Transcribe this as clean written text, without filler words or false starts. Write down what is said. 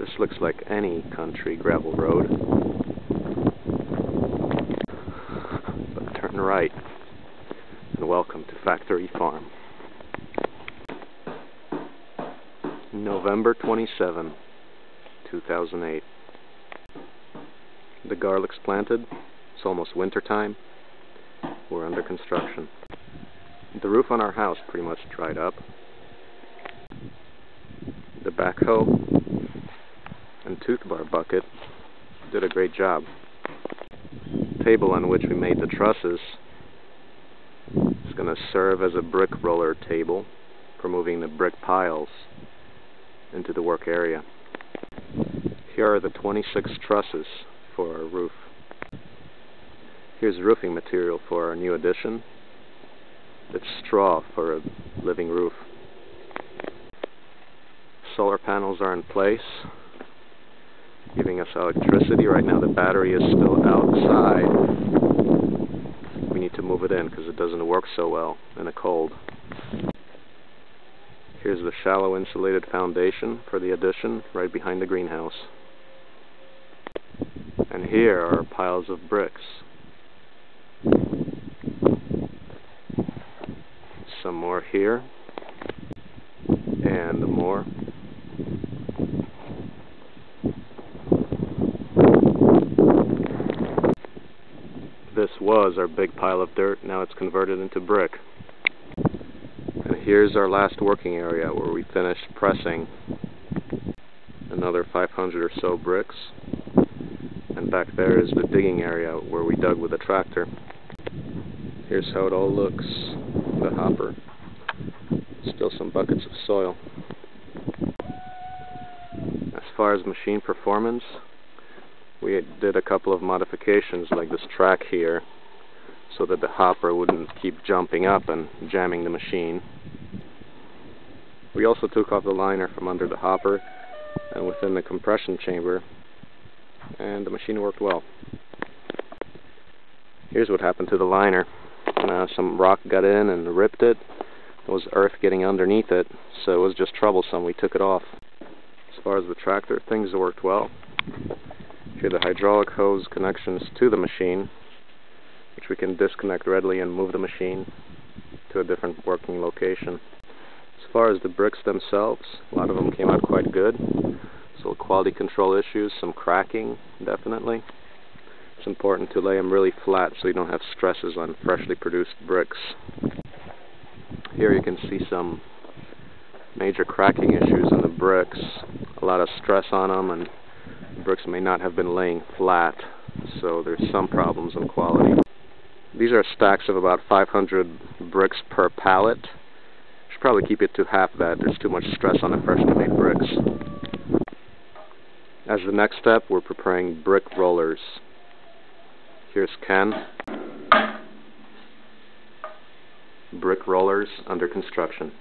This looks like any country gravel road. But turn right, and welcome to Factory Farm. November 27, 2008. The garlic's planted. It's almost winter time. We're under construction. The roof on our house pretty much dried up. The backhoe and tooth bar bucket did a great job. The table on which we made the trusses is going to serve as a brick roller table for moving the brick piles into the work area. Here are the 26 trusses for our roof. Here's roofing material for our new addition. It's straw for a living roof. Solar panels are in place, giving us electricity. Right now the battery is still outside. We need to move it in because it doesn't work so well in a cold. Here's the shallow insulated foundation for the addition right behind the greenhouse. And here are piles of bricks. Some more here, and more. This was our big pile of dirt, now it's converted into brick. And here's our last working area where we finished pressing another 500 or so bricks. And back there is the digging area where we dug with a tractor. Here's how it all looks. The hopper. Still some buckets of soil. As far as machine performance, we did a couple of modifications like this track here so that the hopper wouldn't keep jumping up and jamming the machine. We also took off the liner from under the hopper and within the compression chamber, and the machine worked well. Here's what happened to the liner. Some rock got in and ripped it. There was earth getting underneath it, so it was just troublesome. We took it off. As far as the tractor, things worked well. Here are the hydraulic hose connections to the machine, which we can disconnect readily and move the machine to a different working location. As far as the bricks themselves, a lot of them came out quite good. So quality control issues, some cracking, definitely. It's important to lay them really flat so you don't have stresses on freshly produced bricks. Here you can see some major cracking issues in the bricks. A lot of stress on them, and the bricks may not have been laying flat, so there's some problems in quality. These are stacks of about 500 bricks per pallet. Should probably keep it to half that. There's too much stress on the freshly made bricks. As the next step, we're preparing brick rollers. Here's Ken. Brick rollers under construction.